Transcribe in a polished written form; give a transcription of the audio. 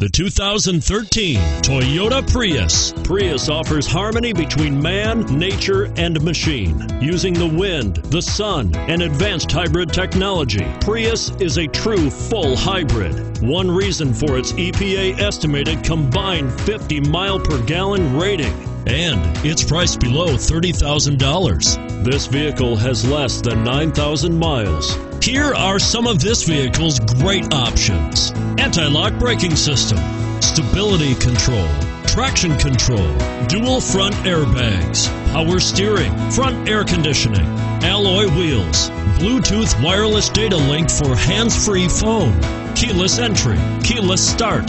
The 2013 Toyota Prius. Prius offers harmony between man, nature, and machine. Using the wind, the sun, and advanced hybrid technology, Prius is a true full hybrid. One reason for its EPA-estimated combined 50-mile-per-gallon rating. And it's priced below $30,000. This vehicle has less than 9,000 miles. Here are some of this vehicle's great options: anti-lock braking system, stability control, traction control, dual front airbags, power steering, front air conditioning, alloy wheels, Bluetooth wireless data link for hands-free phone, keyless entry, keyless start.